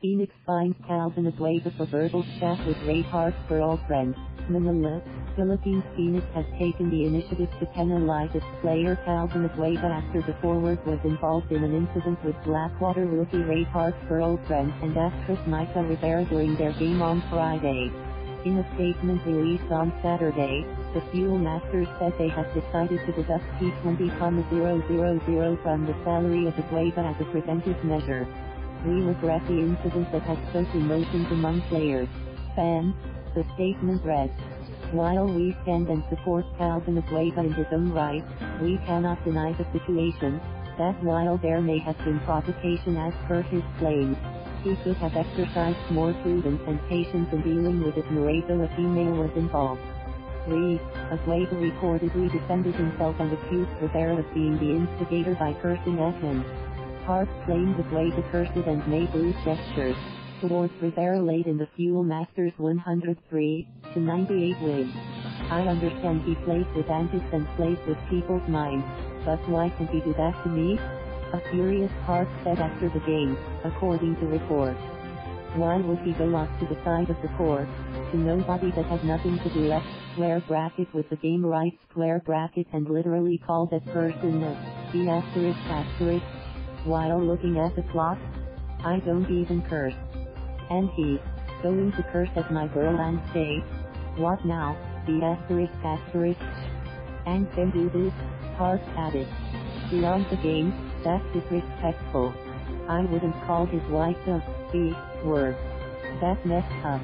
Phoenix finds Calvin Abueva for verbal chat with Ray Parks girl friend, Manila, Philippines. Phoenix has taken the initiative to penalize its player Calvin Abueva after the forward was involved in an incident with Blackwater rookie Ray Parks girlfriend and actress Mica Rivera during their game on Friday. In a statement released on Saturday, the Fuel Masters said they have decided to deduct $20,000 from the salary of Abueva as a preventive measure. We regret the incident that has stoked emotions among players, fans, the statement read. While we stand and support Calvin Abueva in his own right, we cannot deny the situation, that while there may have been provocation as per his claims, he could have exercised more prudence and patience in dealing with it. Narrator, a female was involved. Abueva reportedly defended himself and accused Rivera of being the instigator by cursing at him. Parks claimed Abueva cursed and made rude gestures towards Rivera late in the Fuel Masters 103-98 win. I understand he plays with antics and plays with people's minds, but why can he do that to me? A furious Parks said after the game, according to reports. Why would he go off to the side of the court, to nobody that had nothing to do left, square bracket with the game right, square bracket, and literally call that person a, the ****, while looking at the clock? I don't even curse. And he's going to curse at my girl and say, what now, the ****, and then do this, Parks added. Beyond the game, that's disrespectful. I wouldn't call his wife a, the, word. That's messed up.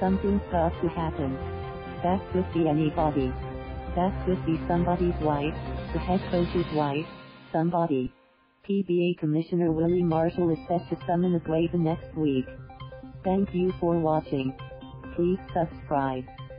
Something's got to happen. That could be anybody. That could be somebody's wife, the head coach's wife, somebody. PBA Commissioner Willie Marcial is set to summon Abueva next week. Thank you for watching. Please subscribe.